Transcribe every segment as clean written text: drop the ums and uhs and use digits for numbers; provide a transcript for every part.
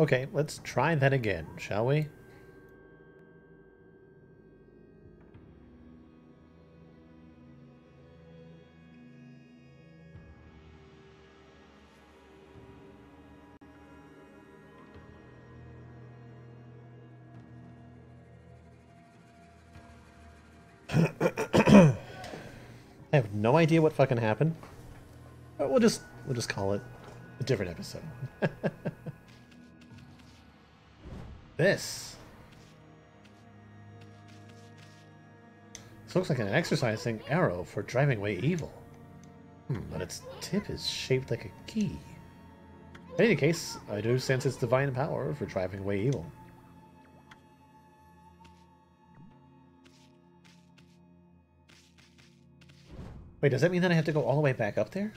Okay, let's try that again, shall we? I have no idea what fucking happened. But we'll just call it a different episode. This looks like an exercising arrow for driving away evil. But its tip is shaped like a key. In any case, I do sense its divine power for driving away evil. Wait, does that mean that I have to go all the way back up there?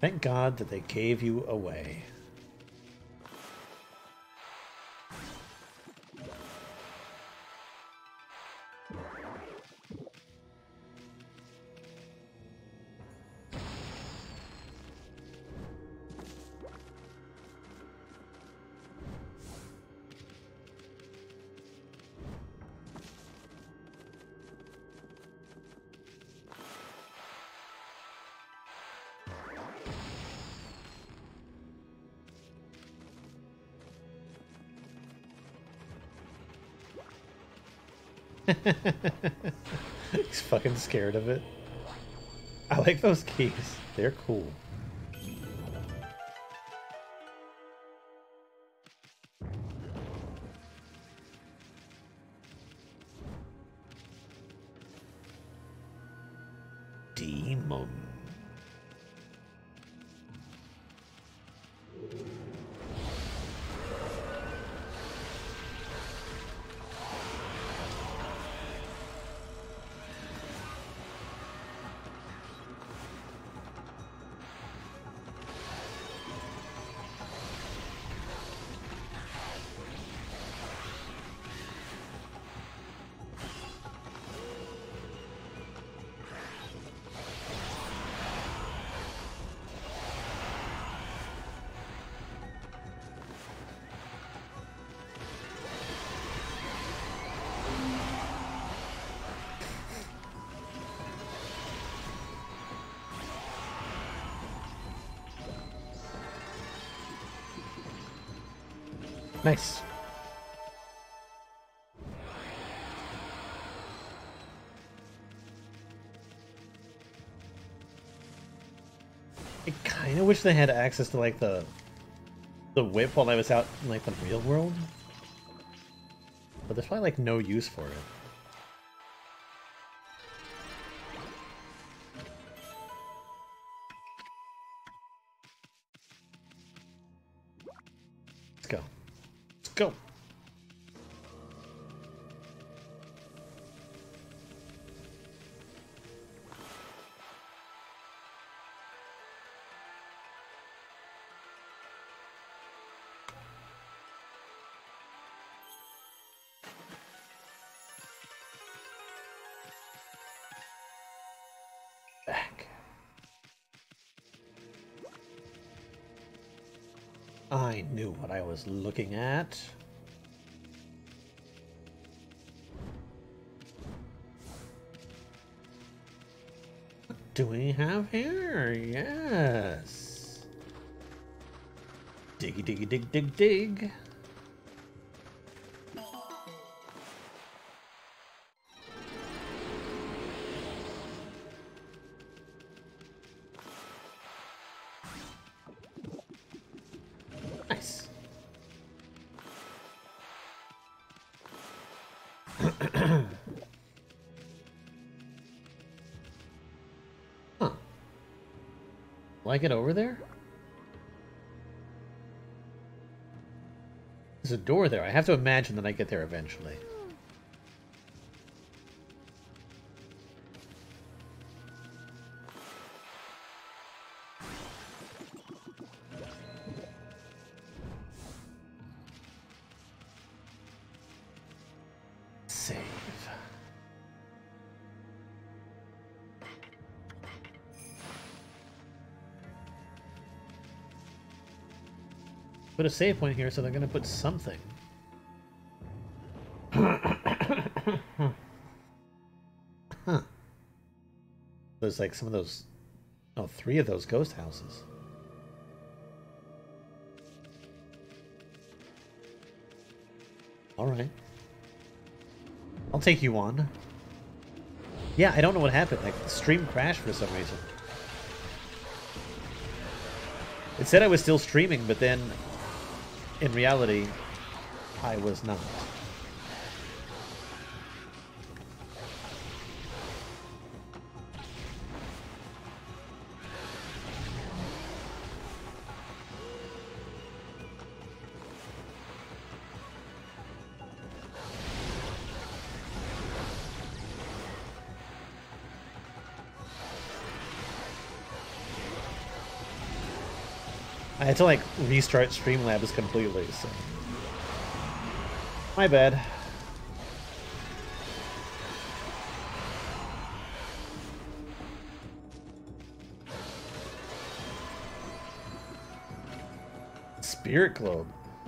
Thank God that they gave you away. He's fucking scared of it. I like those keys. They're cool. Demon. Nice. I kind of wish they had access to like the whip while I was out in like the real world, but there's probably like no use for it. Go. Back. I knew what I was looking at. What do we have here? Yes. Diggy, diggy, dig, dig, dig. Will I get over there? There's a door there. I have to imagine that I get there eventually. save. Put a save point here, so they're gonna put something. Huh. There's like some of those... Oh, 3 of those ghost houses. Alright. I'll take you on. Yeah, I don't know what happened. Like, the stream crashed for some reason. It said I was still streaming, but then, in reality, I was not. I had to, like, restart Streamlabs completely, so... My bad. Spirit Globe.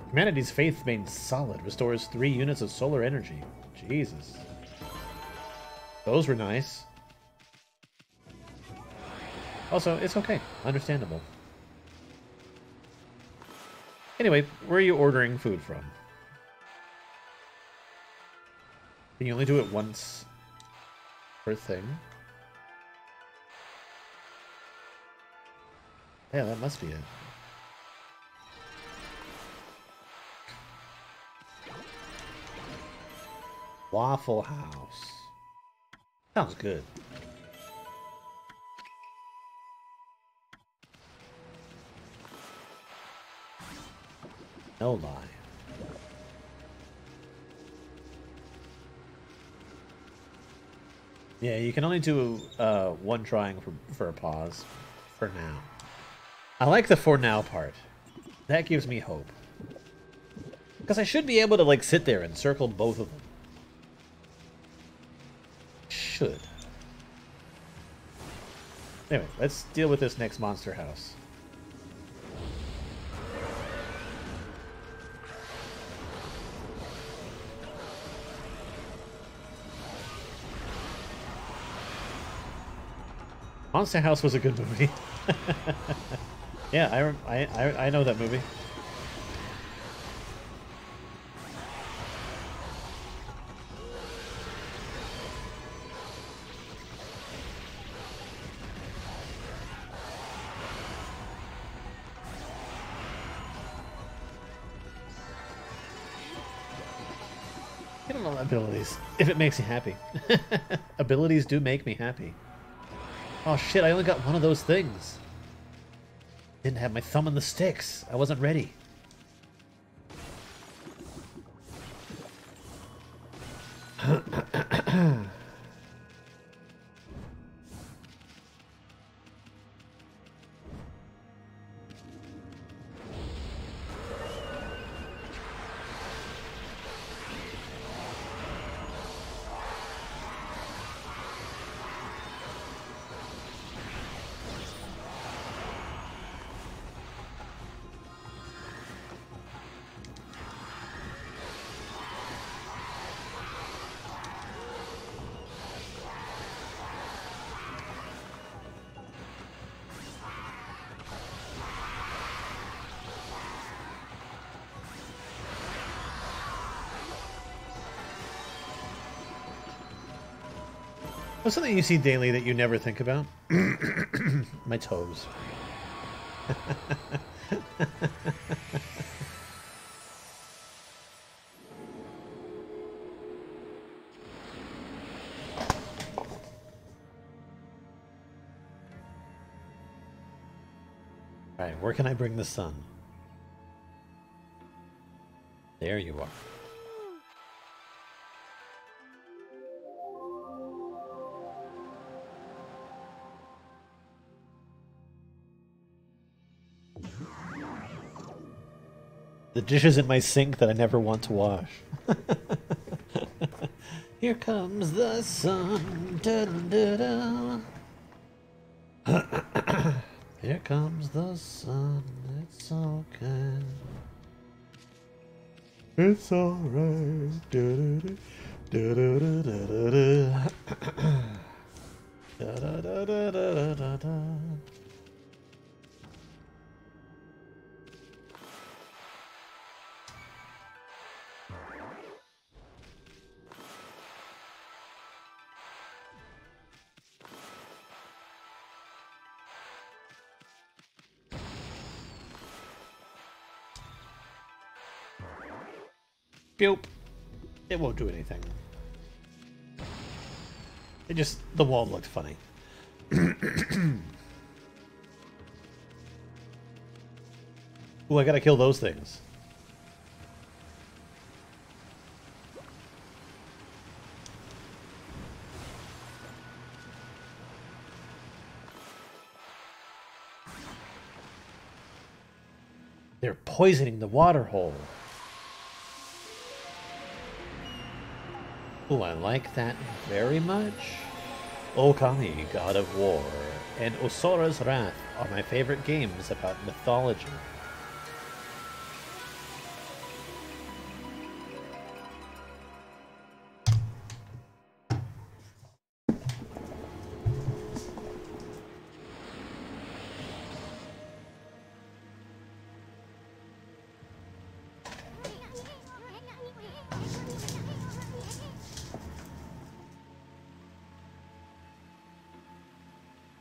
Humanity's faith remains solid. Restores 3 units of solar energy. Jesus. Those were nice. Also, it's okay. Understandable. Anyway, where are you ordering food from? Can you only do it once per thing? Yeah, that must be it. Waffle House. Sounds good. No lie. Yeah, you can only do one drawing for a pause. For now. I like the for now part. That gives me hope. Because I should be able to, like, sit there and circle both of them. Should. Anyway, let's deal with this next monster house. Monster House was a good movie. Yeah, I know that movie. Get on all abilities, if it makes you happy. Abilities do make me happy. Oh shit, I only got one of those things. Didn't have my thumb on the sticks. I wasn't ready. What's something you see daily that you never think about? My toes. Alright, where can I bring the sun? There you are. The dishes in my sink that I never want to wash. Here comes the sun. Da, da, da, da. Here comes the sun. It's okay. It's alright. It won't do anything. It just, the wall looked funny. Ooh, I gotta kill those things. They're poisoning the water hole. Ooh, I like that very much. Okami, God of War, and Osura's Wrath are my favorite games about mythology.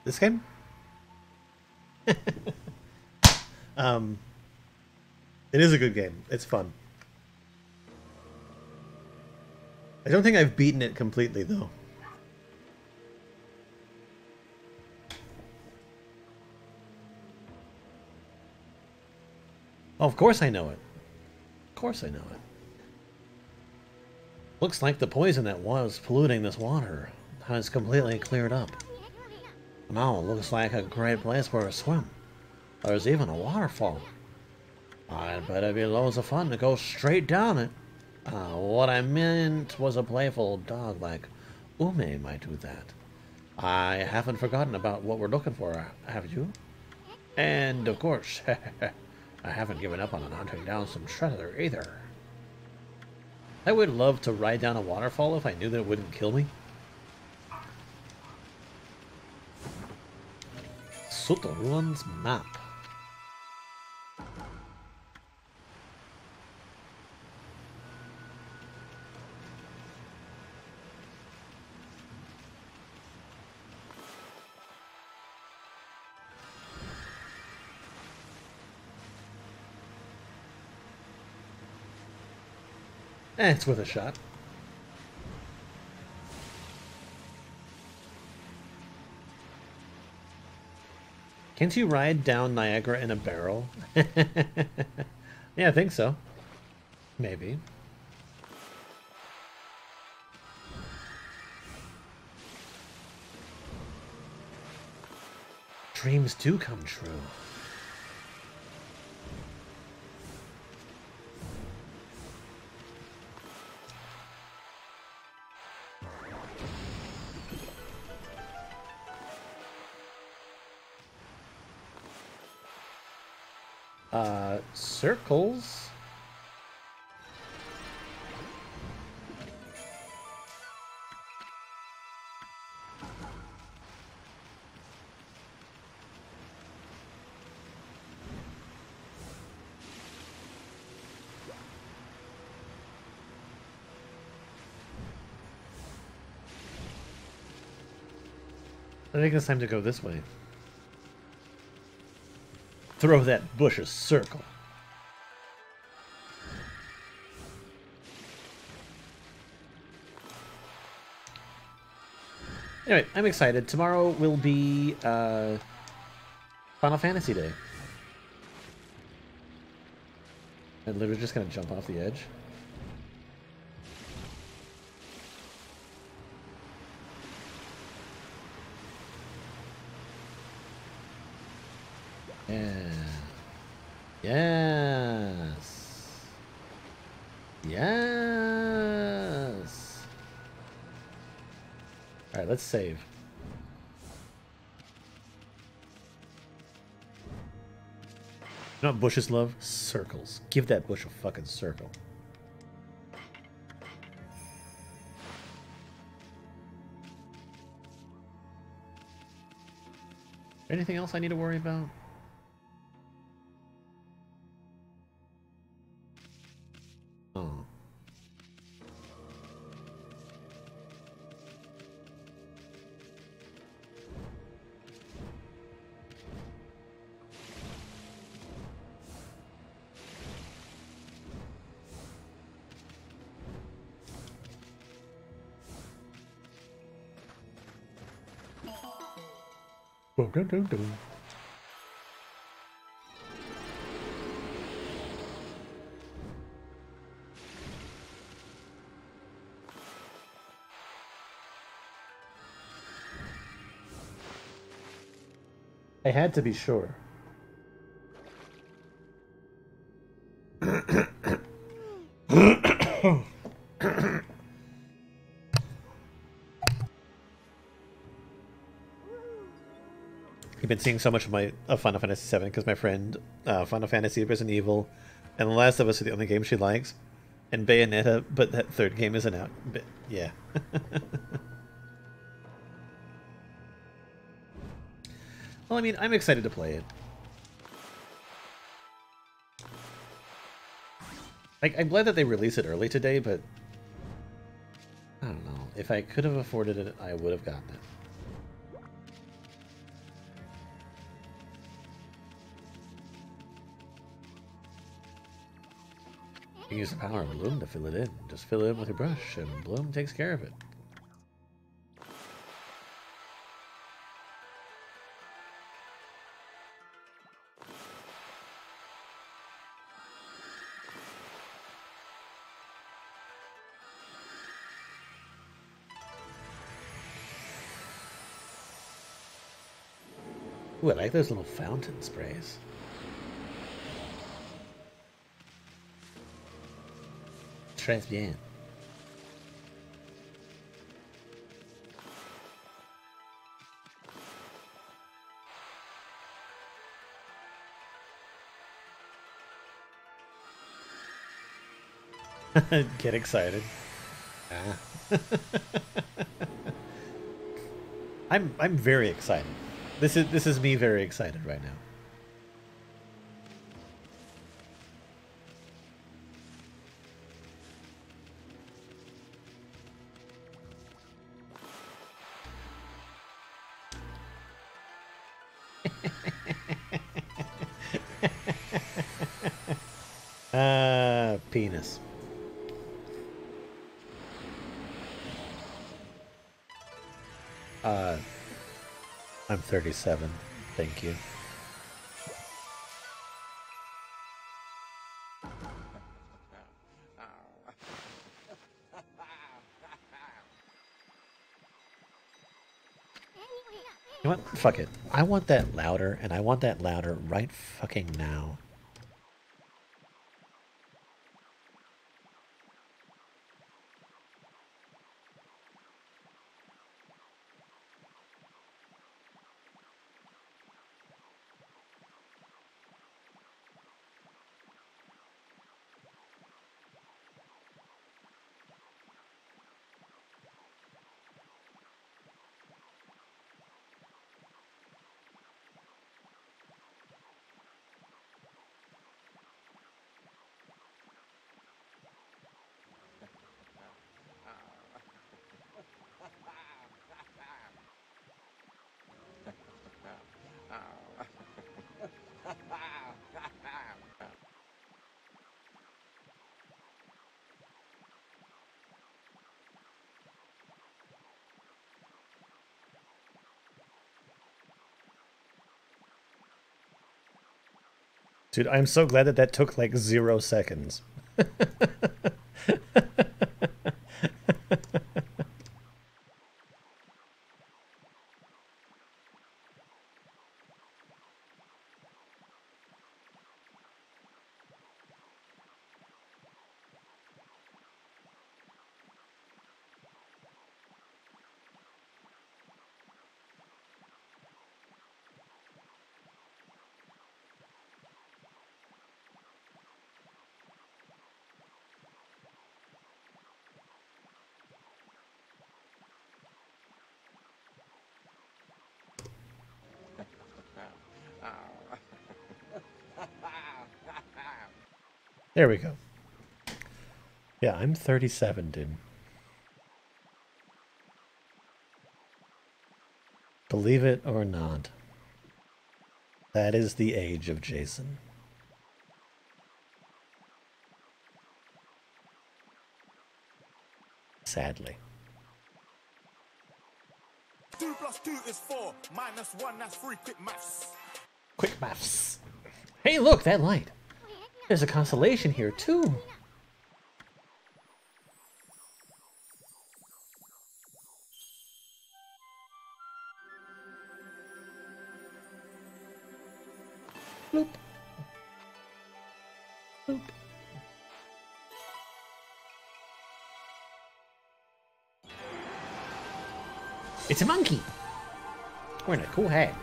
This game? It is a good game. It's fun. I don't think I've beaten it completely, though. Oh, of course I know it. Of course I know it. Looks like the poison that was polluting this water has completely cleared up. Now it looks like a great place for a swim. There's even a waterfall. I'd better be loads of fun to go straight down it. What I meant was a playful dog like Ume might do that. I haven't forgotten about what we're looking for, have you? And of course, I haven't given up on hunting down some treasure either. I would love to ride down a waterfall if I knew that it wouldn't kill me. Suta Ruins map. It's worth a shot. Can't you ride down Niagara in a barrel? Yeah, I think so. Maybe. Dreams do come true. Circles. I think it's time to go this way. Throw that bush a circle. Anyway, I'm excited. Tomorrow will be Final Fantasy Day. I'm literally just going to jump off the edge. Yeah. Yes. Yes. Alright, let's save. You know what bushes love? Circles. Give that bush a fucking circle. Anything else I need to worry about? Oh. I had to be sure. Been seeing so much of my Final Fantasy VII because my friend Final Fantasy, Resident Evil, and The Last of Us are the only games she likes, and Bayonetta, but that third game isn't out. But yeah. Well, I mean, I'm excited to play it. Like, I'm glad that they released it early today, but I don't know. If I could have afforded it, I would have gotten it. You can use the power of Bloom to fill it in. Just fill it in with a brush, and Bloom takes care of it. Ooh, I like those little fountain sprays. Très bien. Get excited. Ah. I'm very excited. This is me very excited right now. Penis. I'm 37. Thank you. You know what? Fuck it. I want that louder, and I want that louder right fucking now. Dude, I'm so glad that that took like 0 seconds. There we go. Yeah, I'm 37, dude. Believe it or not, that is the age of Jason. Sadly. 2 + 2 is 4. -1, that's 3. Quick maths. Quick maths. Hey, look, that light. There's a constellation here, too. Bloop. Bloop. It's a monkey! Wearing a cool hat.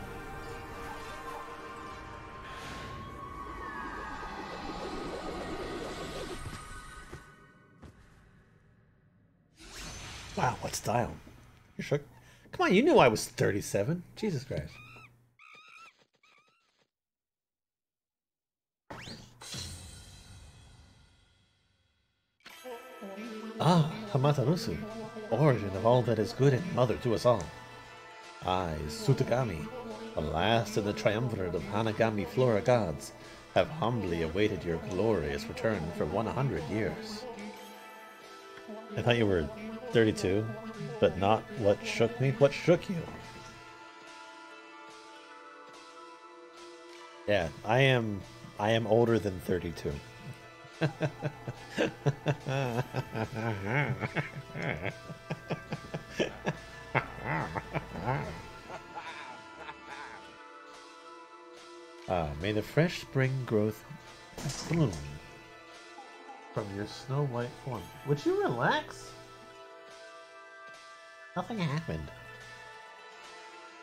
Wow, what style. You shook. Come on, you knew I was 37. Jesus Christ. Ah, Amaterasu, origin of all that is good and mother to us all. I, Sutagami, the last in the triumvirate of Hanagami Flora gods, have humbly awaited your glorious return for 100 years. I thought you were 32, but not what shook me. What shook you? Yeah, I am older than 32. May the fresh spring growth bloom from your snow white form. Would you relax? Nothing happened.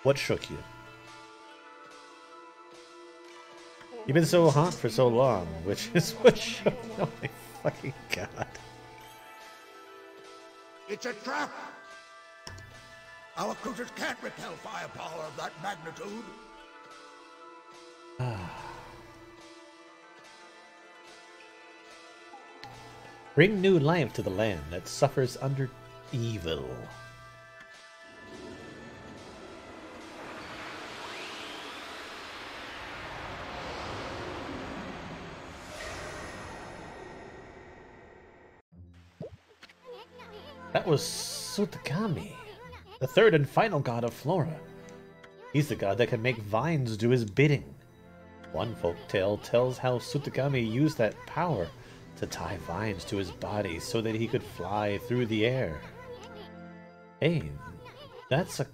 What shook you? You've been so hot for so long, which is what shook. Oh my fucking god. It's a trap! Our creatures can't repel firepower of that magnitude! Bring new life to the land that suffers under evil. That was Sutagami, the third and final god of Flora. He's the god that can make vines do his bidding. One folktale tells how Sutagami used that power to tie vines to his body so that he could fly through the air. Hey, that's a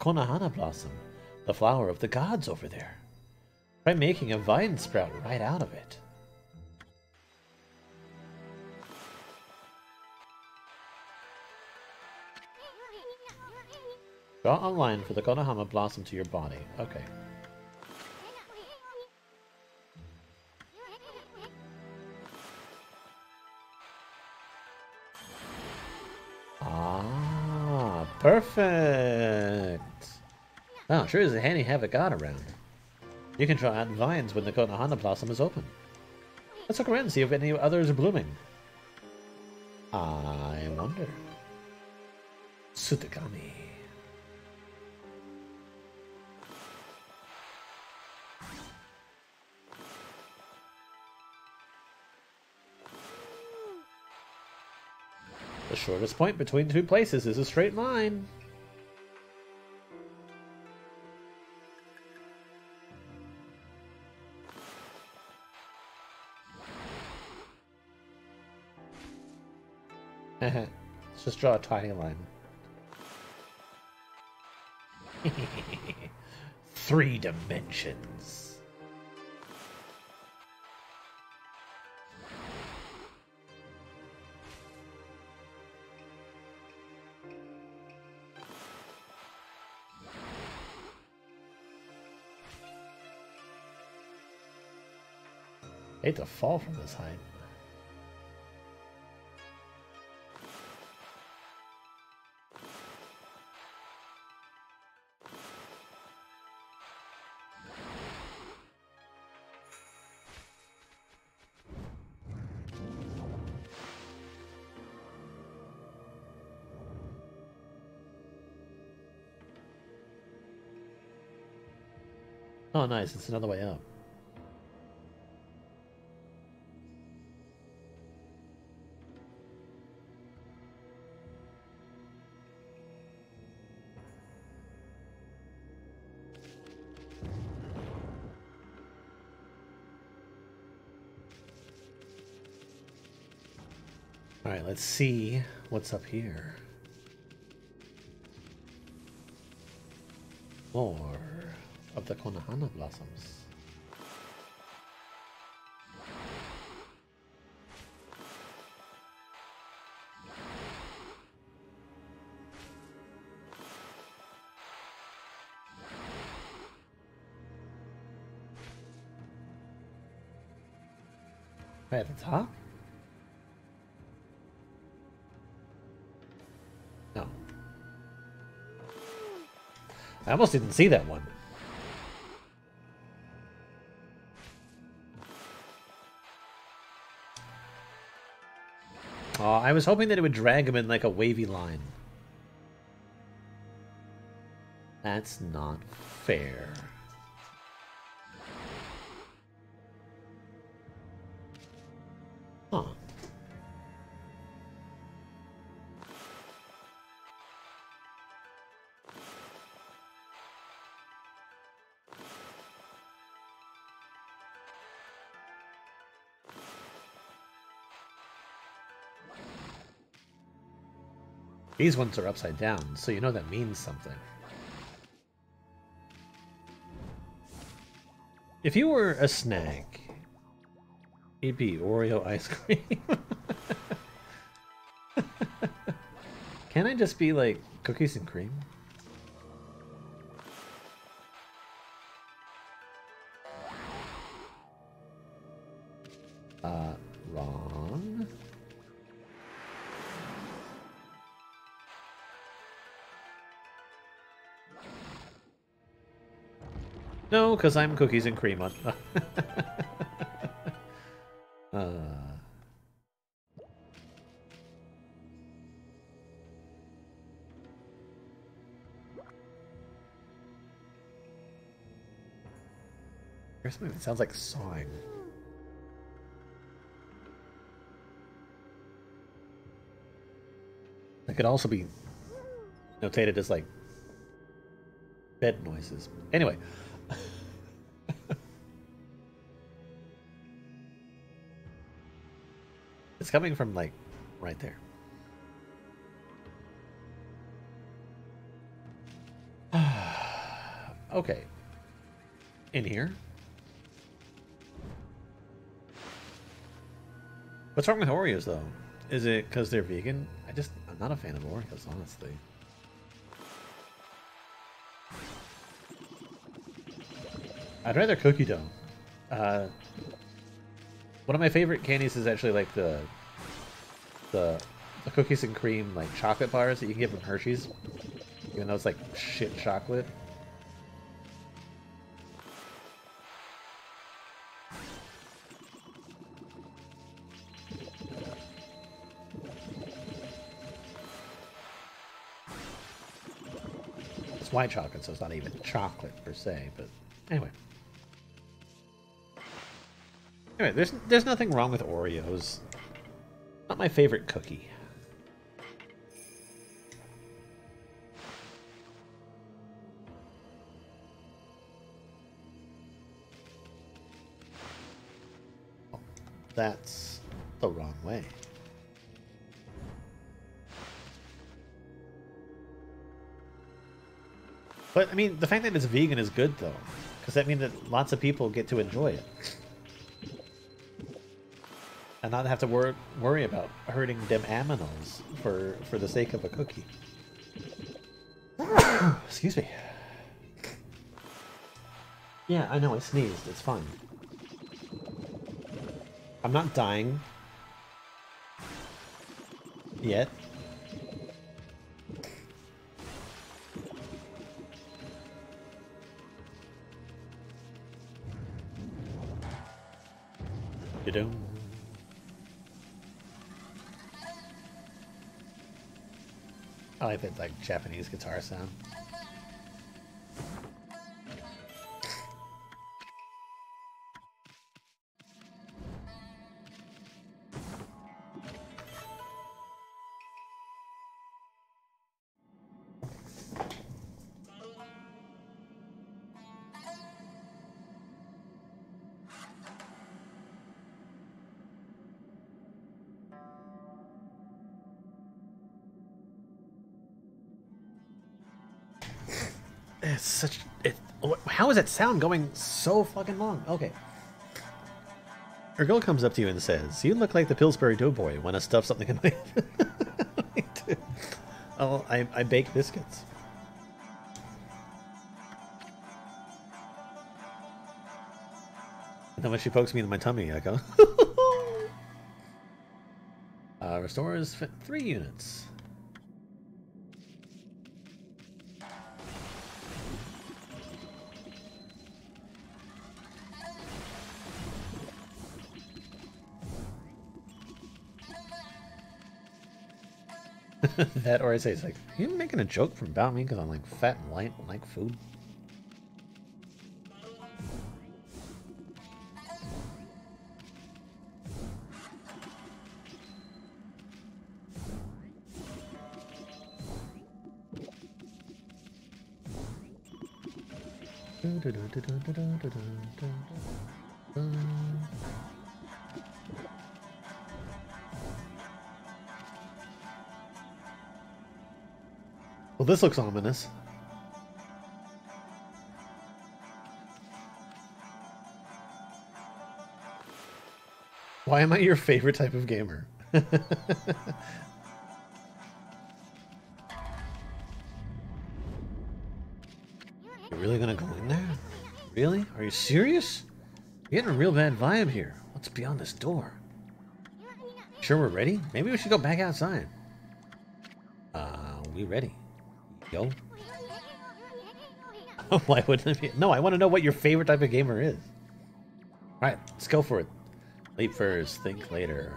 Konohana blossom, the flower of the gods over there. Try making a vine sprout right out of it. Draw a line for the Konohana blossom to your body. Okay. Ah, perfect. Oh, sure is a handy havoc god around. You can draw out vines when the Konohana blossom is open. Let's look around and see if any others are blooming. I wonder. Sutagami. The shortest point between two places is a straight line. Let's just draw a tiny line. 3 dimensions. I hate to fall from this height. Oh, nice. It's another way up. All right, let's see what's up here. More of the Konohana blossoms. Right at the top? I almost didn't see that one. Oh, I was hoping that it would drag him in like a wavy line. That's not fair. Huh. These ones are upside down, so you know that means something. If you were a snack, it'd be Oreo ice cream. Can I just be like cookies and cream? No, because I'm cookies and cream on. Here's something that sounds like sawing. It could also be notated as like bed noises. Anyway. It's coming from, like, right there. Okay. In here. What's wrong with Oreos, though? Is it because they're vegan? I'm not a fan of Oreos, honestly. I'd rather cookie dough. One of my favorite candies is actually like the cookies and cream like chocolate bars that you can get from Hershey's, even though it's like shit chocolate. It's white chocolate, so it's not even chocolate per se, but anyway. Anyway, there's nothing wrong with Oreos. Not my favorite cookie. Oh, that's the wrong way. But, I mean, the fact that it's vegan is good, though. Because that means that lots of people get to enjoy it. And not have to worry about hurting them aminals for the sake of a cookie. Excuse me. Yeah, I know, I sneezed. It's fine. I'm not dying. Yet. You don't. I like that, like, Japanese guitar sound. It's such... how is that sound going so fucking long? Okay. Her girl comes up to you and says, "You look like the Pillsbury Doughboy. Want to stuff something in my..." Oh, I bake biscuits. And then when she pokes me in my tummy, I go... restores 3 units. That, or I say, it's like, are you making a joke about me because I'm like fat and light and like food? Well, this looks ominous. Why am I your favorite type of gamer? You're really gonna go in there? Really? Are you serious? You're getting a real bad vibe here. What's beyond this door? Sure we're ready? Maybe we should go back outside. We ready? Yo. Why wouldn't it be? No, I want to know what your favorite type of gamer is. Alright, let's go for it. Leap first, think later.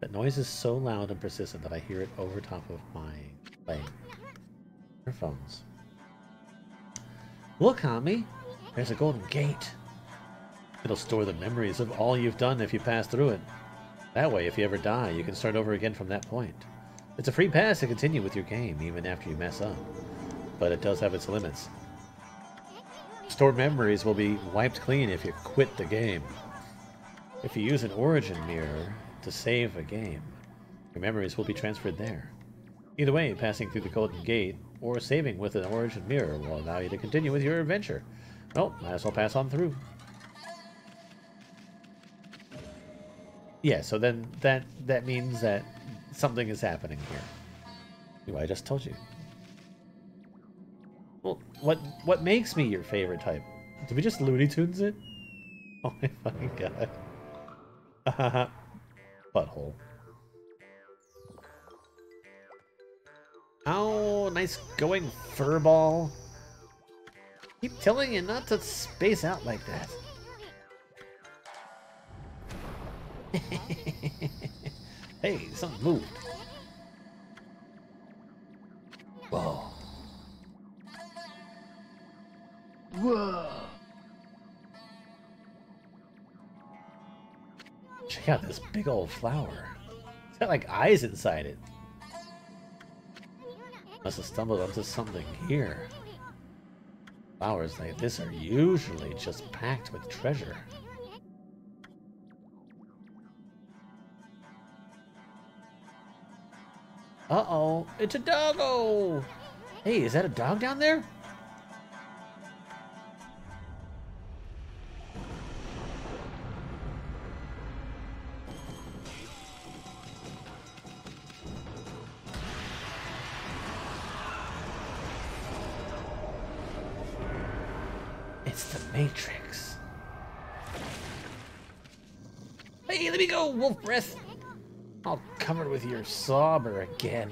The noise is so loud and persistent that I hear it over top of my earphones. Look, Hami, there's a golden gate. It'll store the memories of all you've done if you pass through it. That way, if you ever die, you can start over again from that point. It's a free pass to continue with your game, even after you mess up. But it does have its limits. Stored memories will be wiped clean if you quit the game. If you use an origin mirror to save a game, your memories will be transferred there. Either way, passing through the Golden Gate or saving with an origin mirror will allow you to continue with your adventure. Well, might as well pass on through. Yeah, so then that means that something is happening here. I just told you. Well, what makes me your favorite type? Did we just Looney Tunes it? Oh my fucking god. Butthole. Oh, nice going, furball. Keep telling you not to space out like that. Hey, something moved. Whoa. Whoa. Check out this big old flower. It's got like eyes inside it. Must have stumbled onto something here. Flowers like this are usually just packed with treasure. Uh-oh, it's a doggo! Hey, is that a dog down there? It's the Matrix. Hey, let me go, wolf breath! All covered with your slobber again.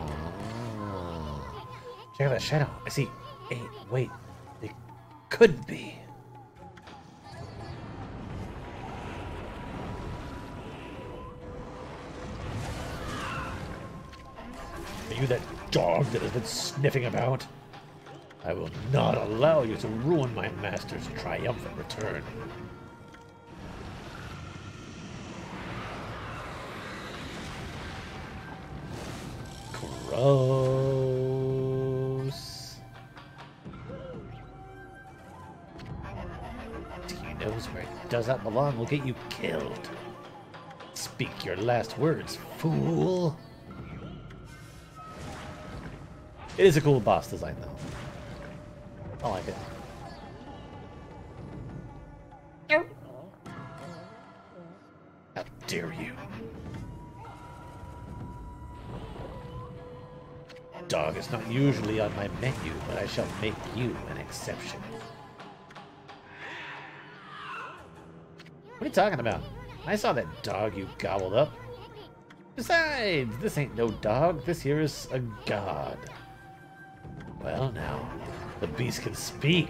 Oh. Check out that shadow. I see. Hey, wait. It could be. Are you that dog that has been sniffing about? I will not allow you to ruin my master's triumphant return. Gross. does not belong will get you killed. Speak your last words, fool. It is a cool boss design, though. I like it. How dare you. Dog is not usually on my menu, but I shall make you an exception. What are you talking about? I saw that dog you gobbled up. Besides, this ain't no dog. This here is a god. Well, now, the beast can speak.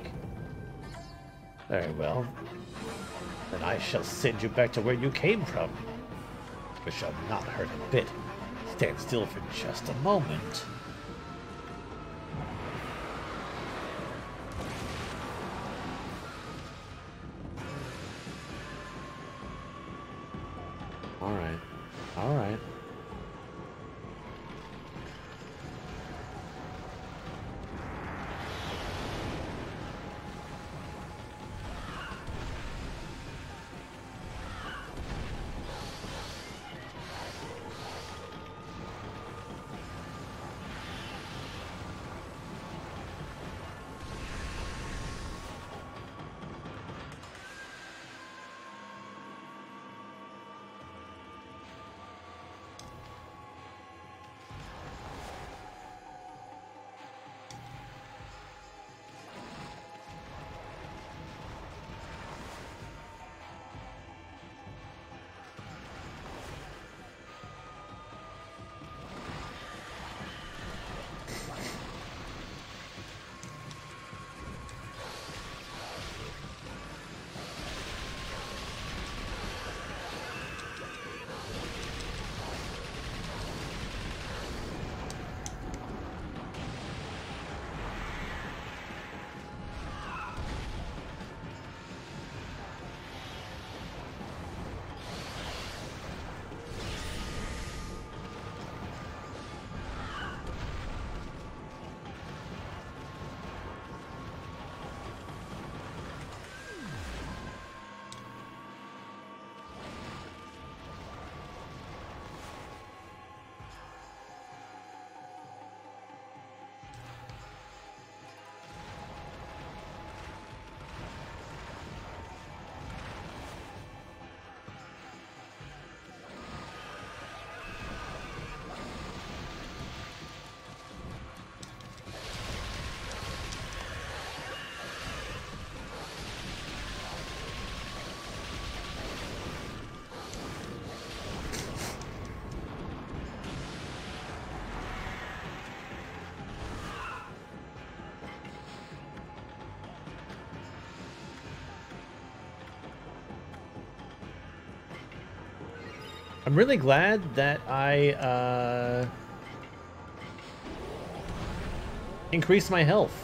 Very well. Then I shall send you back to where you came from. Which shall not hurt a bit. Stand still for just a moment. All right. I'm really glad that I increased my health.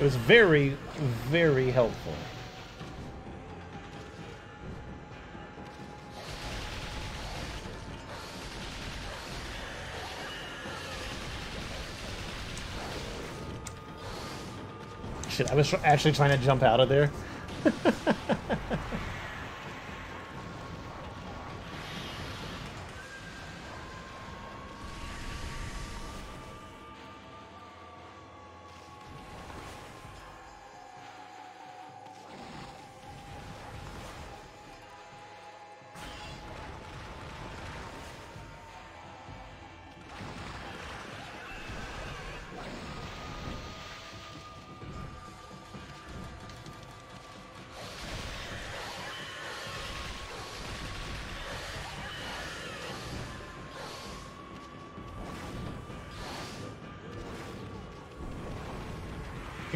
It was very, very helpful. Shit, I was actually trying to jump out of there.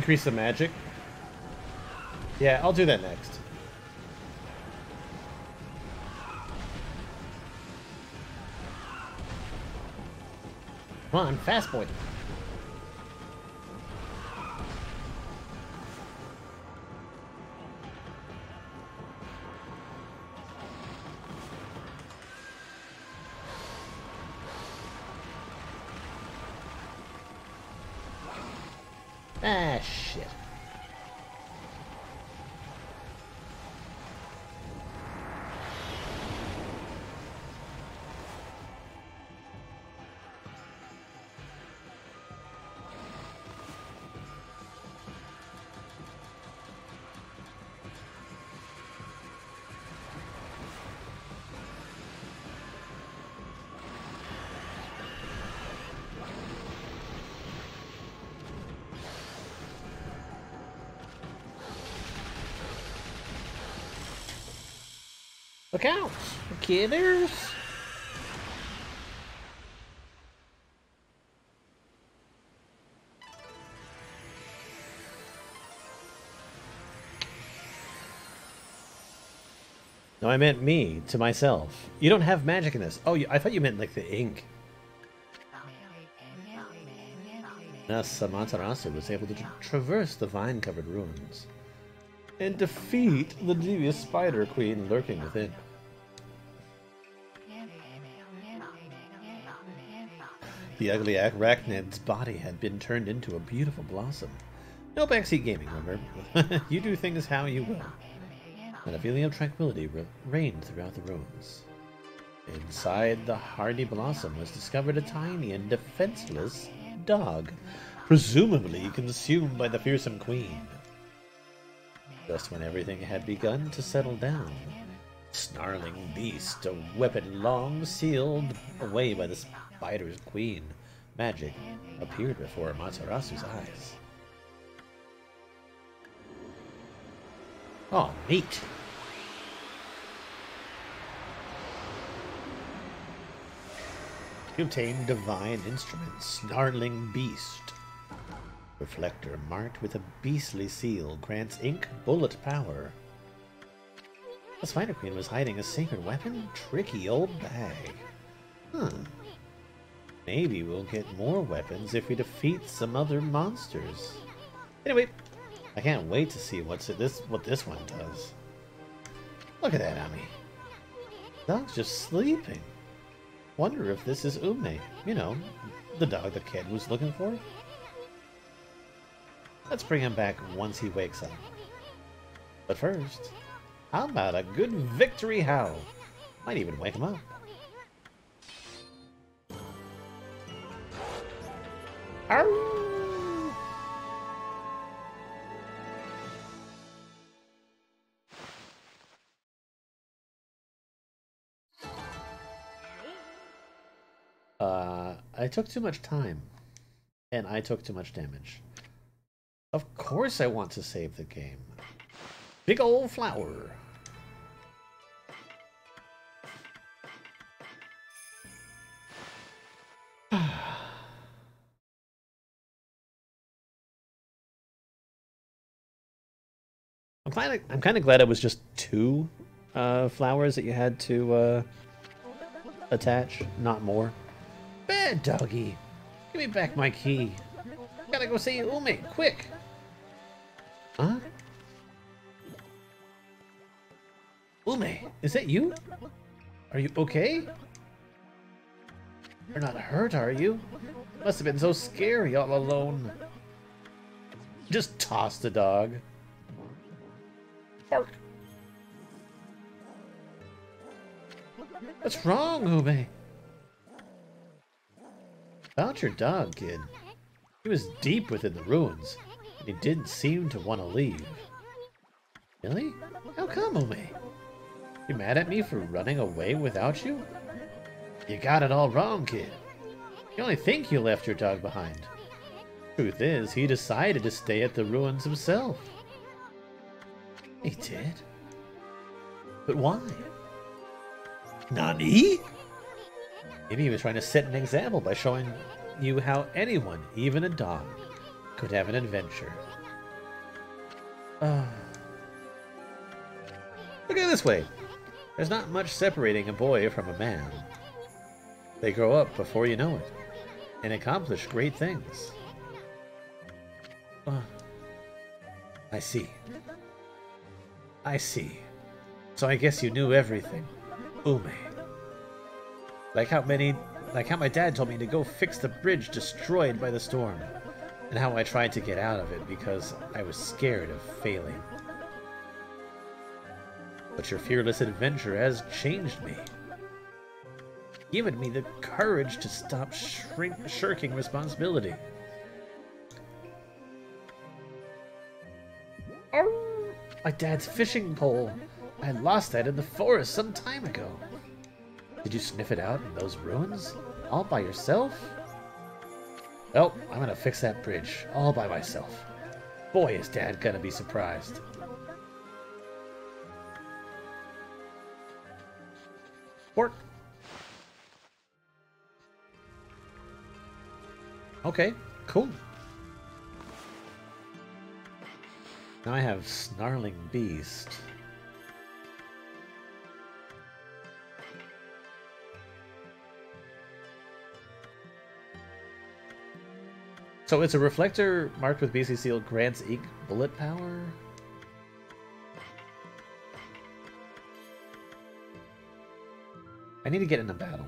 Increase the magic? Yeah, I'll do that next. Come on, fast boy. Ah, shit. Look out! Okay, there's... No, I meant me, to myself. You don't have magic in this. Oh, I thought you meant, like, the ink. Thus, Amaterasu was able to traverse the vine-covered ruins and defeat the devious spider queen lurking within. The ugly arachnid's body had been turned into a beautiful blossom. No backseat gaming, remember? You do things how you will. And a feeling of tranquility reigned throughout the rooms. Inside the hardy blossom was discovered a tiny and defenseless dog, presumably consumed by the fearsome queen. Just when everything had begun to settle down, snarling beast, a weapon long sealed away by the spider's queen magic, appeared before Amaterasu's eyes. Oh, neat! You obtain divine instrument, snarling beast. Reflector marked with a beastly seal grants ink bullet power. The Spider Queen was hiding a sacred weapon? Tricky old bag. Maybe we'll get more weapons if we defeat some other monsters. Anyway, I can't wait to see what this one does. Look at that, Ami. The dog's just sleeping. Wonder if this is Ume. You know, the dog the kid was looking for. Let's bring him back once he wakes up. But first, how about a good victory howl? Might even wake him up. Arrgh! I took too much time, and I took too much damage. Of course I want to save the game. Big old flower. I'm kind of glad it was just two flowers that you had to attach, not more. Bad doggy. Give me back my key. Gotta go see Ume, quick. Huh? Ume, is that you? Are you okay? You're not hurt, are you? Must have been so scary all alone. Just toss the dog. Bark. What's wrong, Ume? About your dog, kid. He was deep within the ruins. He didn't seem to want to leave. Really? How come, Ume? You mad at me for running away without you? You got it all wrong, kid. You only think you left your dog behind. Truth is, he decided to stay at the ruins himself. He did? But why? Nani? Maybe he was trying to set an example by showing you how anyone, even a dog, could have an adventure. Look at it this way. There's not much separating a boy from a man. They grow up before you know it, and accomplish great things. I see. I see. So I guess you knew everything, Ume. Like how my dad told me to go fix the bridge destroyed by the storm, and how I tried to get out of it because I was scared of failing. But your fearless adventure has changed me, given me the courage to stop shirking responsibility. Oh, my dad's fishing pole. I lost that in the forest some time ago. Did you sniff it out in those ruins? All by yourself? Well, I'm gonna fix that bridge all by myself. Boy, is Dad gonna be surprised. Port. Okay, cool. Now I have Snarling Beast. So it's a reflector marked with BC Seal grants Eek bullet power. I need to get in a battle.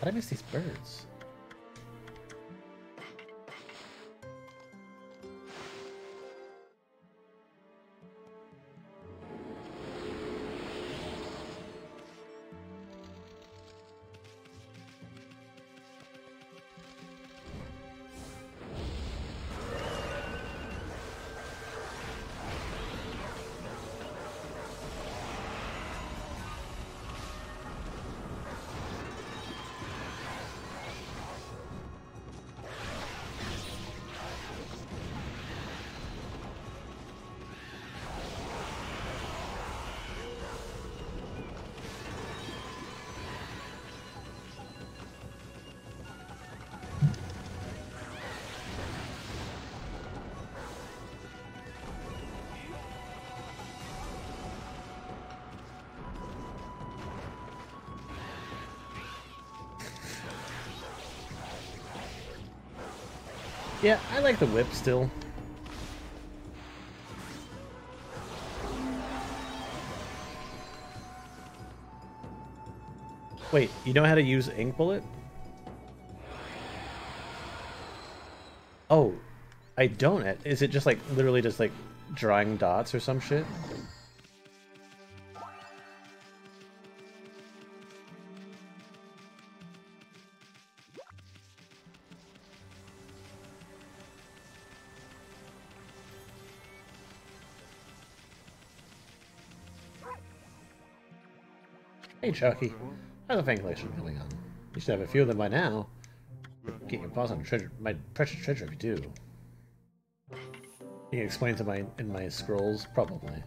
How did I miss these birds? Yeah, I like the whip still. Wait, you know how to use ink bullet? Oh, I don't. Is it just like literally just like drawing dots or some shit? Chucky, how's the fan collection going on? You should have a few of them by now. Get your paws on the treasure, my precious treasure, if you do. You can explain to my in my scrolls, probably.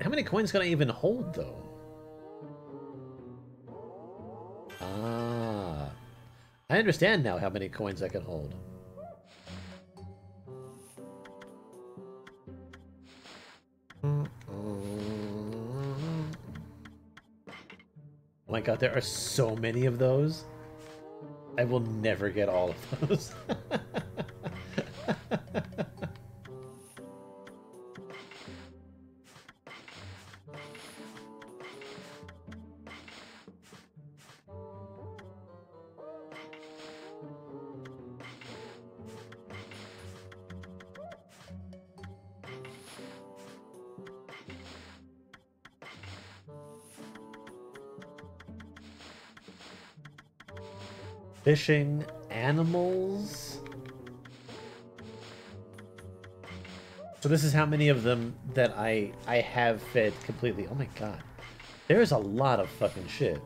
How many coins can I even hold though? Ah, I understand now how many coins I can hold. Oh my god, there are so many of those. I will never get all of those. Fishing animals. So this is how many of them that I have fed completely. Oh my god. There's a lot of fucking shit.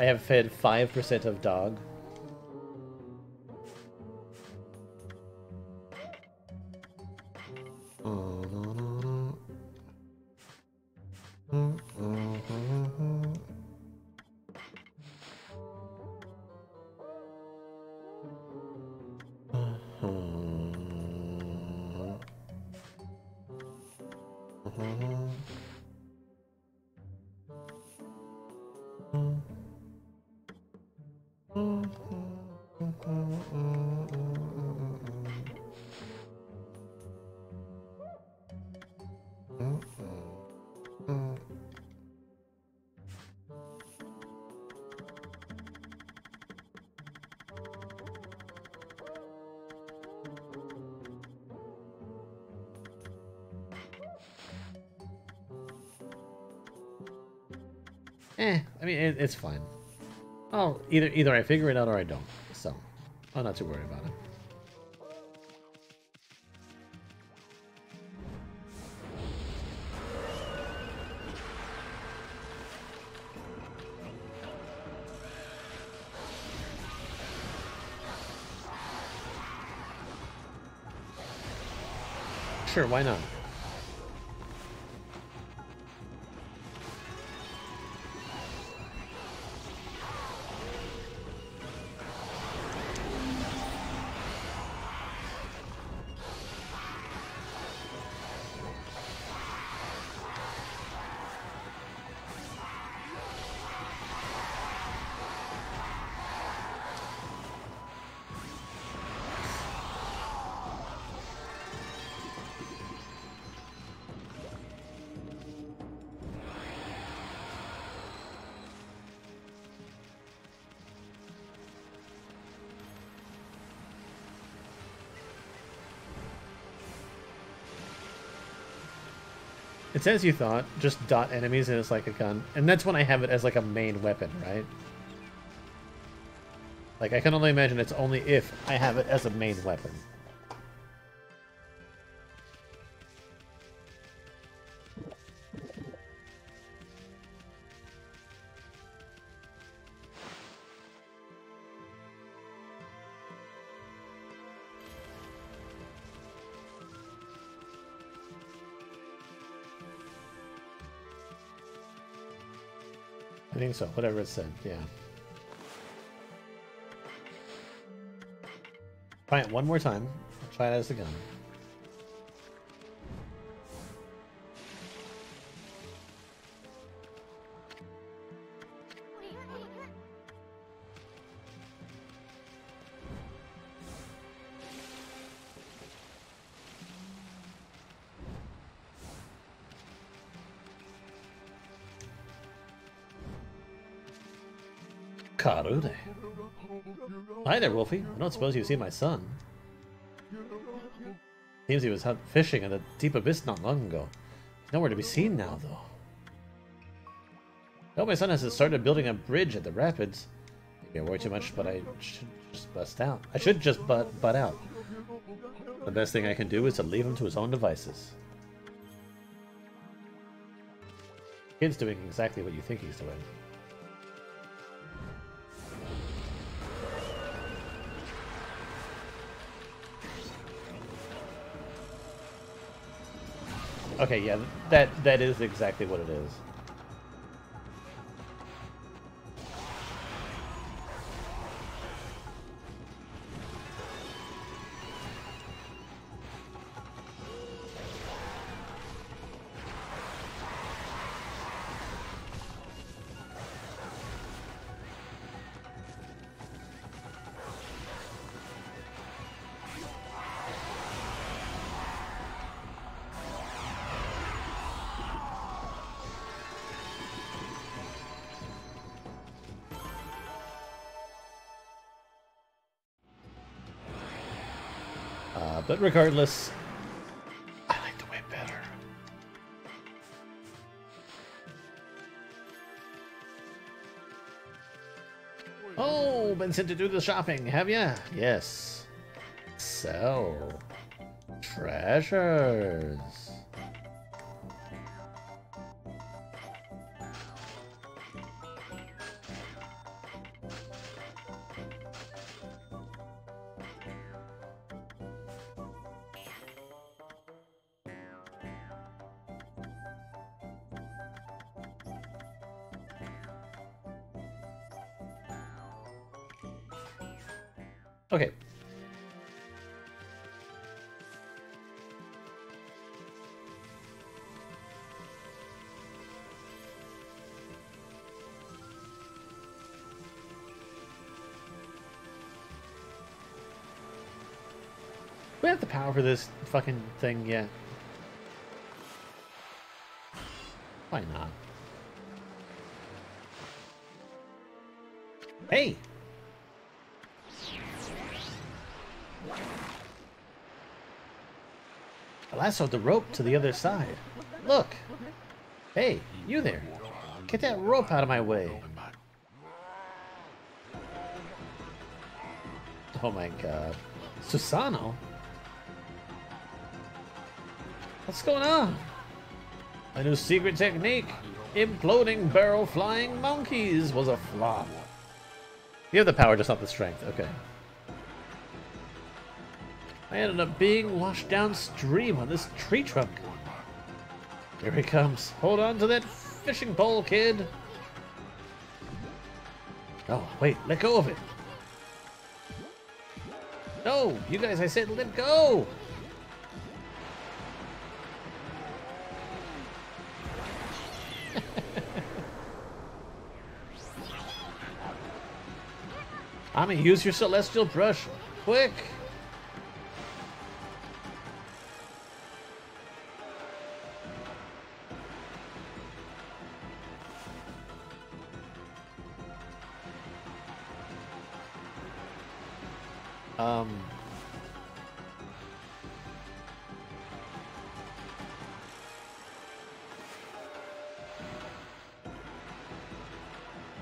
I have fed 5% of dog. It's fine. Oh, either I figure it out or I don't. So, I'm not too worried about it. Sure, why not? It's as you thought, just dot enemies and it's like a gun. And that's when I have it as like a main weapon, right? Like, I can only imagine it's only if I have it as a main weapon. I think so, whatever it said, yeah. Try it one more time. I'll try it as the gun. Karune. Hi there, Wolfie. I don't suppose you see my son. Seems he was out fishing in the deep abyss not long ago. He's nowhere to be seen now, though. No, my son has started building a bridge at the rapids. Maybe I worry too much, but I should just bust out. I should just butt out. The best thing I can do is to leave him to his own devices. The kid's doing exactly what you think he's doing. Okay, yeah, that is exactly what it is. But regardless, I like the way better. Oh, been sent to do the shopping, have ya? Yes. Sell treasures. Okay. We have the power for this fucking thing yet. Why not? Hey! Lassoed the rope to the other side. Look! Hey, you there! Get that rope out of my way! Oh my god. Susano? What's going on? A new secret technique! Imploding barrel flying monkeys was a flop. You have the power, just not the strength. Okay. I ended up being washed downstream on this tree trunk. Here he comes. Hold on to that fishing pole, kid. Oh, wait, let go of it. No, you guys, I said let go. Ami, use your celestial brush. Quick.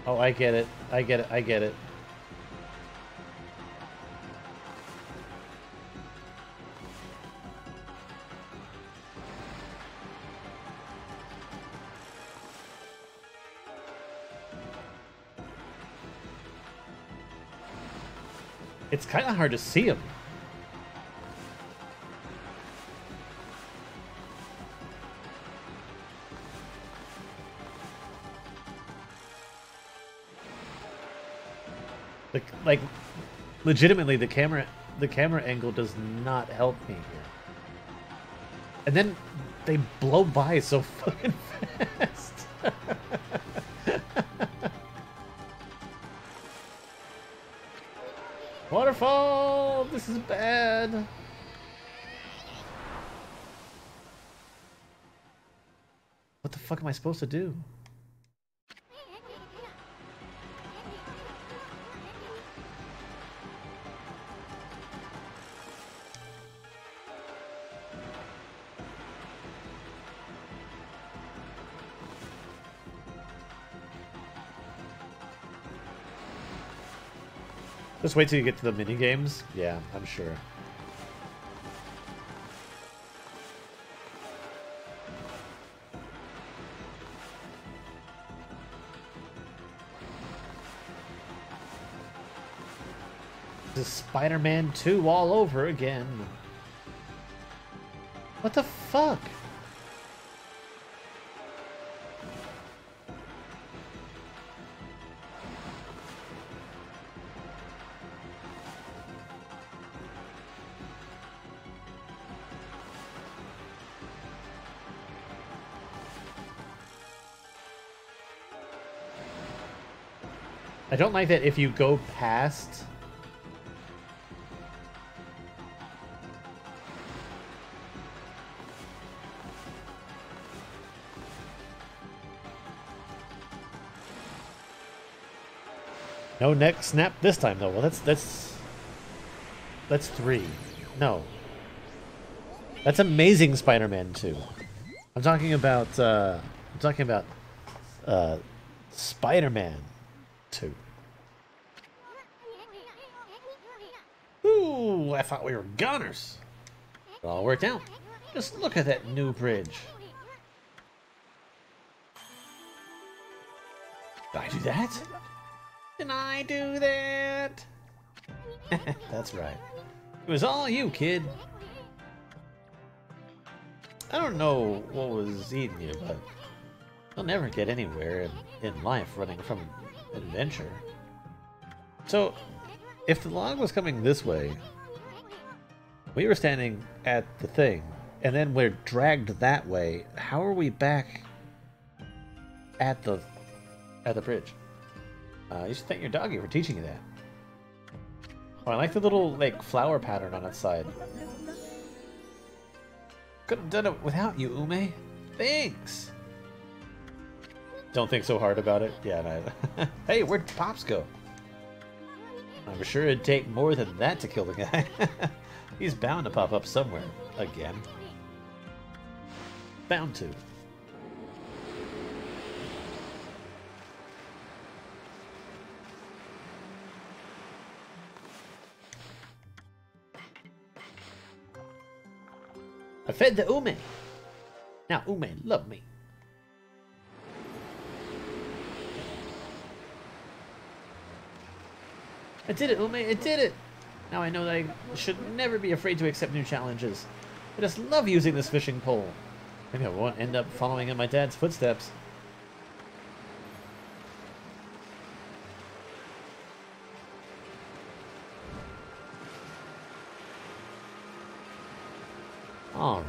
Oh, I get it. I get it. I get it. It's kind of hard to see him. Like, legitimately, the camera angle does not help me here. And then they blow by so fucking fast. Waterfall! This is bad! What the fuck am I supposed to do? Just wait till you get to the mini games. Yeah, I'm sure. This is Spider-Man 2 all over again. What the fuck? I don't like that if you go past no neck snap this time though. Well, that's three. No. That's Amazing Spider-Man 2. I'm talking about Spider-Man 2. Ooh, I thought we were goners. It all worked out. Just look at that new bridge. Did I do that? Can I do that? That's right. It was all you, kid. I don't know what was eating you, but you'll never get anywhere in life running from adventure. So, if the log was coming this way, we were standing at the thing, and then we're dragged that way. How are we back at the bridge? You should thank your doggy for teaching you that. Oh, I like the little, like, flower pattern on its side. Couldn't have done it without you, Ume. Thanks! Don't think so hard about it. Yeah, no. Hey, where'd Pops go? I'm sure it'd take more than that to kill the guy. He's bound to pop up somewhere. Again. Bound to. I fed the Ume. Now Ume, love me. I did it, Ume. I did it. Now I know that I should never be afraid to accept new challenges. I just love using this fishing pole. Maybe I won't end up following in my dad's footsteps. All right.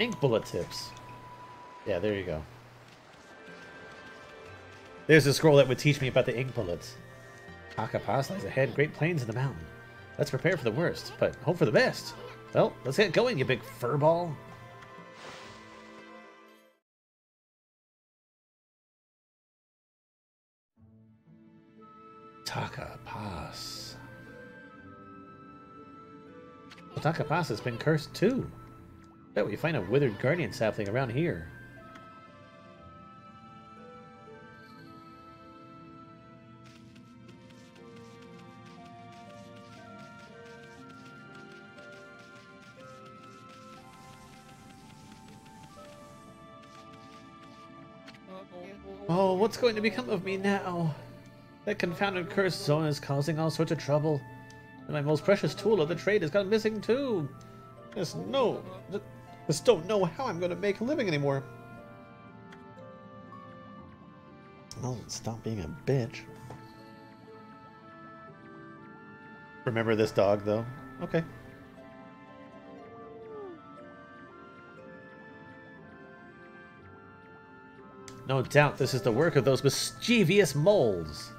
Ink bullet tips. Yeah, there you go. There's a scroll that would teach me about the ink bullets. Taka Pass lies ahead, great plains in the mountain. Let's prepare for the worst, but hope for the best. Well, let's get going, you big furball. Taka Pass. Well, Taka Pass has been cursed too. Bet we find a withered guardian sapling around here. Oh, what's going to become of me now? That confounded curse zone is causing all sorts of trouble. And my most precious tool of the trade has gone missing too. Just don't know how I'm going to make a living anymore. Oh, stop being a bitch. Remember this dog, though? Okay. No doubt this is the work of those mischievous moles.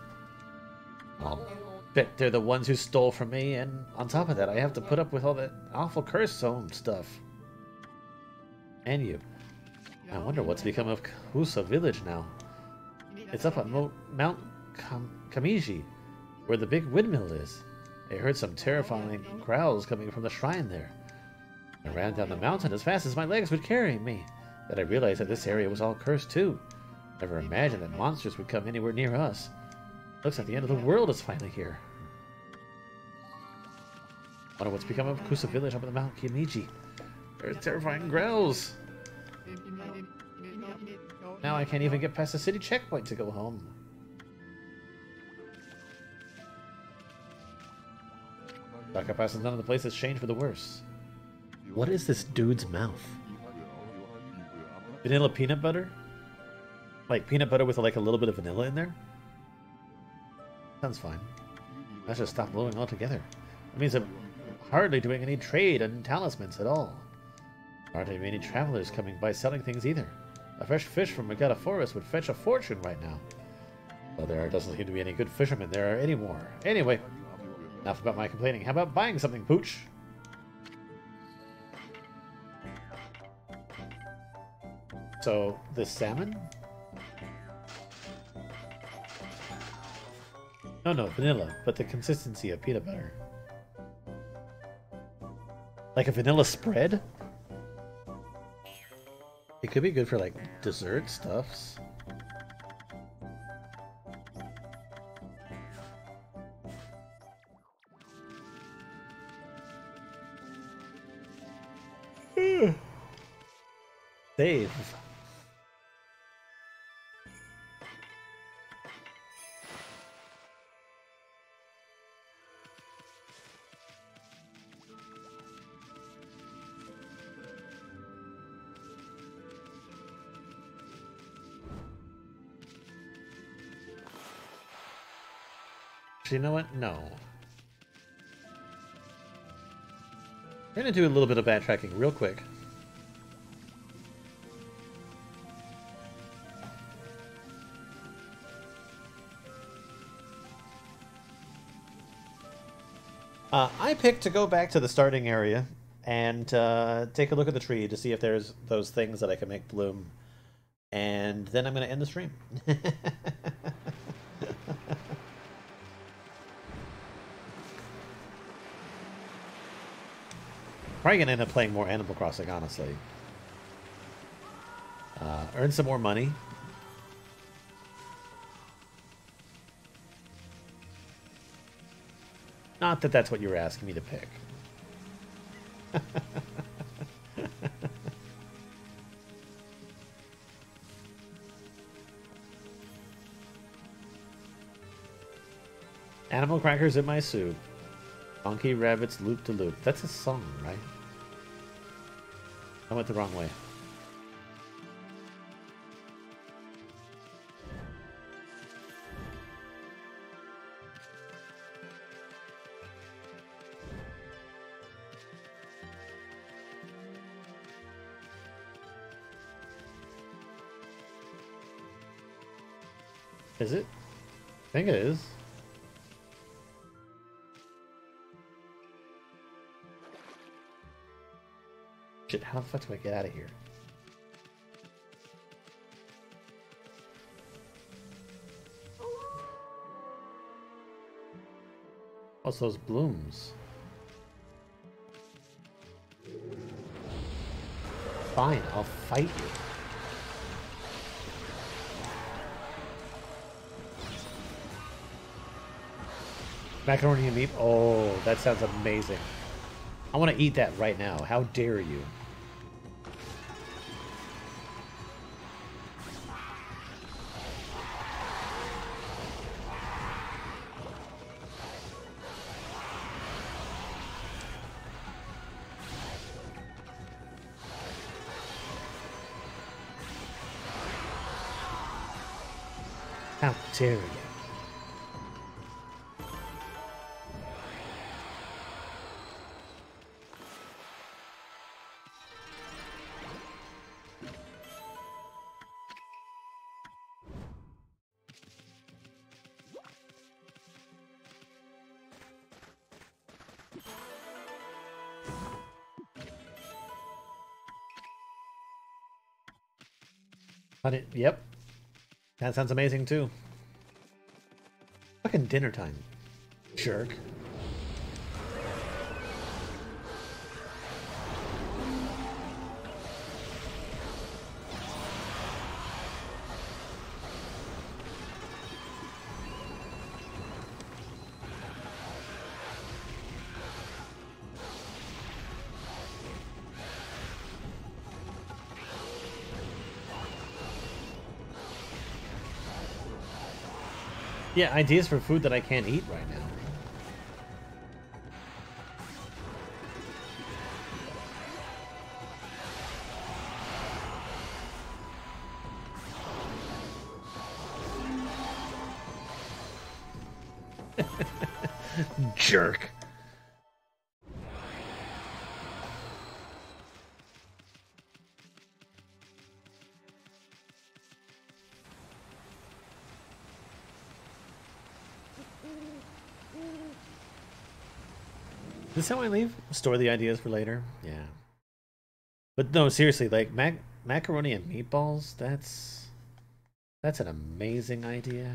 I'll bet they're the ones who stole from me, and on top of that, I have to put up with all that awful curse zone stuff. And you. I wonder what's become of Kusa Village now. It's up on Mount Kamiji, where the big windmill is. I heard some terrifying growls coming from the shrine there. I ran down the mountain as fast as my legs would carry me. Then I realized that this area was all cursed too. Never imagined that monsters would come anywhere near us. Looks like the end of the world is finally here. I wonder what's become of Kusa Village up on the Mount Kamiji. There's terrifying growls. Now I can't even get past the city checkpoint to go home. Taka Pass is none of the places changed for the worse. What is this dude's mouth? Vanilla peanut butter? Like peanut butter with like a little bit of vanilla in there? Sounds fine. I should stop blowing altogether. That means I'm hardly doing any trade and talismans at all. Hardly many travelers coming by selling things either. A fresh fish from Magata Forest would fetch a fortune right now. Well, there doesn't seem to be any good fishermen there anymore. Anyway, enough about my complaining. How about buying something, Pooch? So, this salmon? No, vanilla, but the consistency of peanut butter. Like a vanilla spread? It could be good for, like, dessert stuffs. Save. You know what? No. We're gonna do a little bit of backtracking real quick. I picked to go back to the starting area and take a look at the tree to see if there's those things that I can make bloom. And then I'm gonna end the stream. Probably gonna end up playing more Animal Crossing, honestly. Earn some more money. Not that that's what you were asking me to pick. Animal crackers in my soup. Donkey rabbits loop to loop. That's a song, right? I went the wrong way. Is it? I think it is. Shit, how the fuck do I get out of here? What's those blooms? Fine, I'll fight you. Macaroni and meat? Oh, that sounds amazing. I want to eat that right now. How dare you? How dare you? Yep. That sounds amazing too. Fucking dinner time. Jerk. Yeah, ideas for food that I can't eat right now. Jerk. Is this how I leave? Store the ideas for later. Yeah. But no, seriously, like macaroni and meatballs, that's an amazing idea.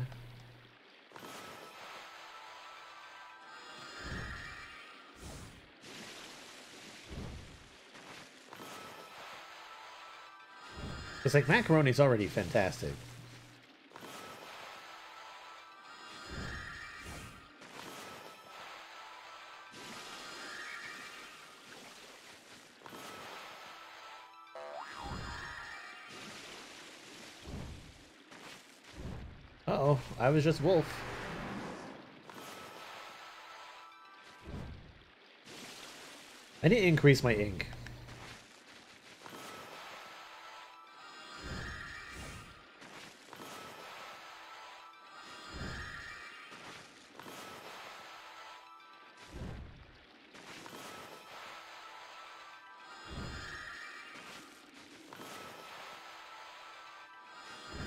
It's like macaroni's already fantastic. Uh-oh, I was just wolf. I need to increase my ink.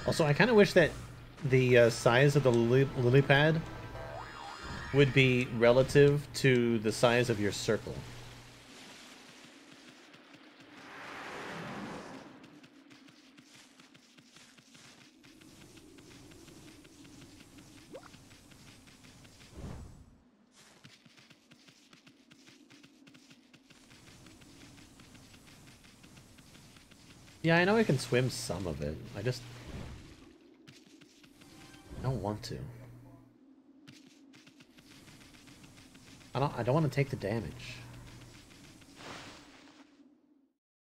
Also, I kind of wish that the size of the lily pad would be relative to the size of your circle. Yeah, I know I can swim some of it. I just don't want to. I don't want to take the damage.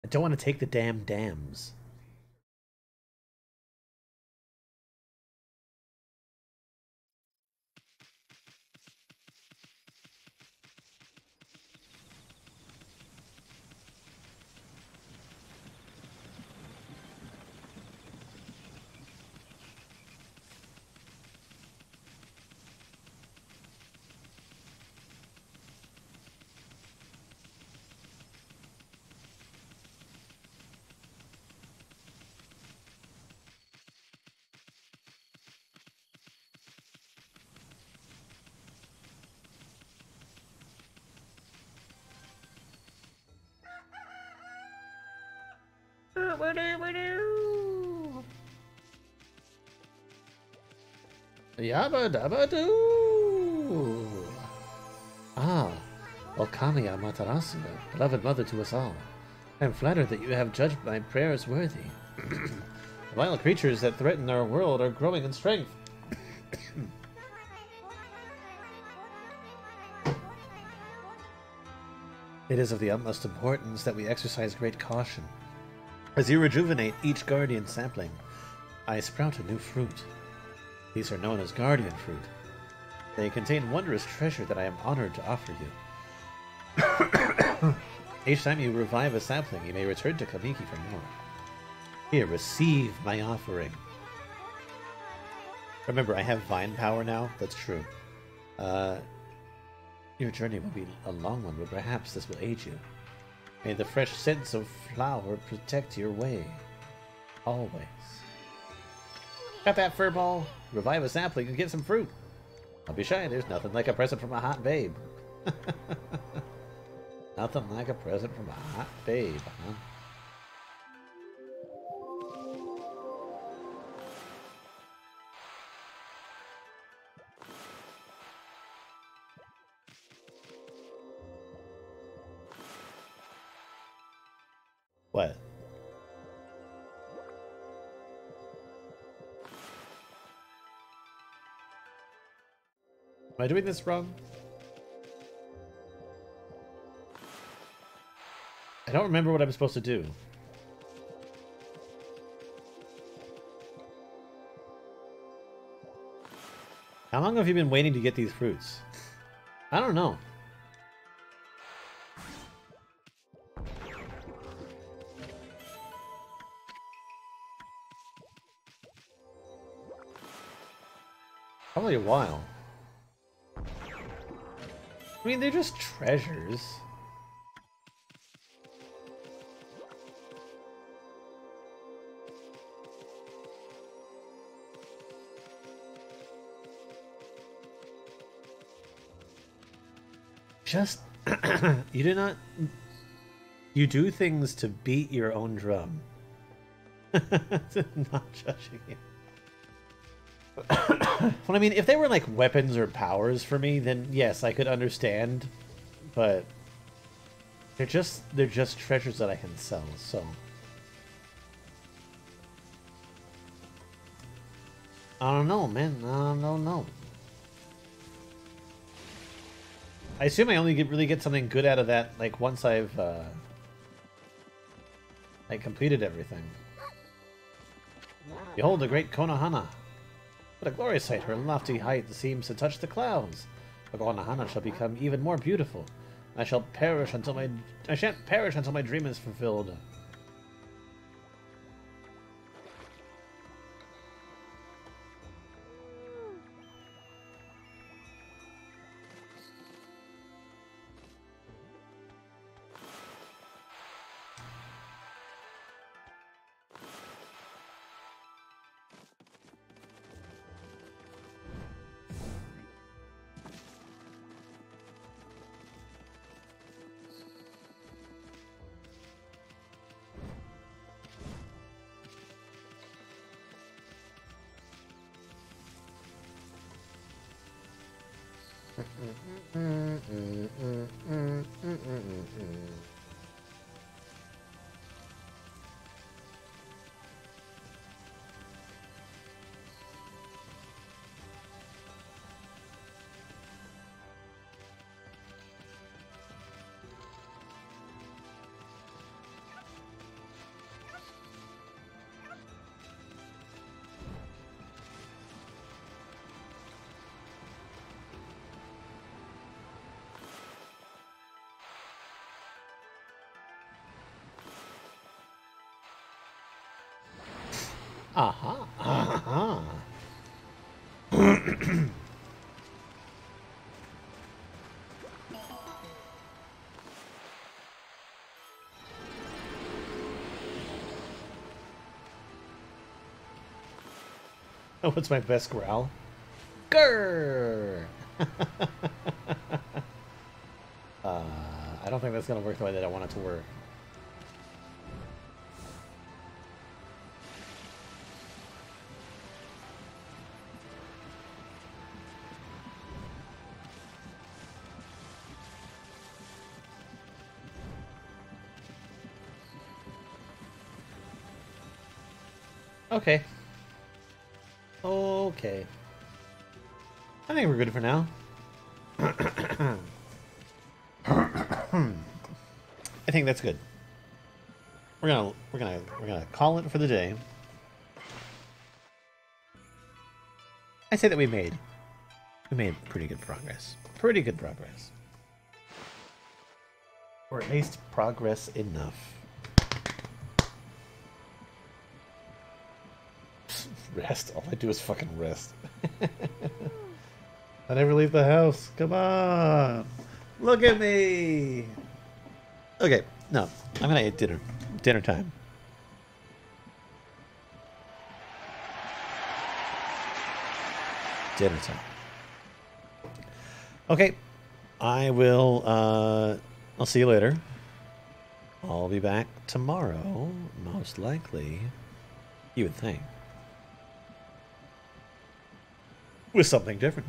I don't want to take the damn dams. Yabba dabba doo! Ah, Okami Amaterasu, beloved mother to us all. I am flattered that you have judged my prayers worthy. The vile creatures that threaten our world are growing in strength. It is of the utmost importance that we exercise great caution. As you rejuvenate each guardian sapling, I sprout a new fruit. These are known as guardian fruit. They contain wondrous treasure that I am honored to offer you. Each time you revive a sapling, you may return to Kamiki for more. Here, receive my offering. Remember, I have vine power now. That's true. Your journey will be a long one, but perhaps this will aid you. May the fresh scents of flower protect your way. Always. Got that, furball. Revive a sapling and get some fruit. Don't be shy, there's nothing like a present from a hot babe. Nothing like a present from a hot babe, huh? What? Am I doing this wrong? I don't remember what I'm supposed to do. How long have you been waiting to get these fruits? I don't know. Probably a while. I mean, they're just treasures. Just, you do not, you do things to beat your own drum. Not judging you. Well, I mean, if they were like weapons or powers for me, then yes, I could understand, but they're just treasures that I can sell, so I don't know, man. I don't know. I assume I only really get something good out of that, like, once I've, like, completed everything. Behold the great Konohana. What a glorious sight. Her lofty height seems to touch the clouds. But Konohana shall become even more beautiful. I shan't perish until my dream is fulfilled. Aha, aha. Oh, what's my best growl? Grrr! I don't think that's gonna work the way that I want it to work. Okay. Okay. I think we're good for now. I think that's good. We're gonna call it for the day. I say that we made pretty good progress. Pretty good progress. Or at least progress enough. Rest. All I do is fucking rest. I never leave the house. Come on. Look at me. Okay. No. I'm going to eat dinner. Dinner time. Dinner time. Okay. I will, I'll see you later. I'll be back tomorrow. Most likely. You would think. With something different.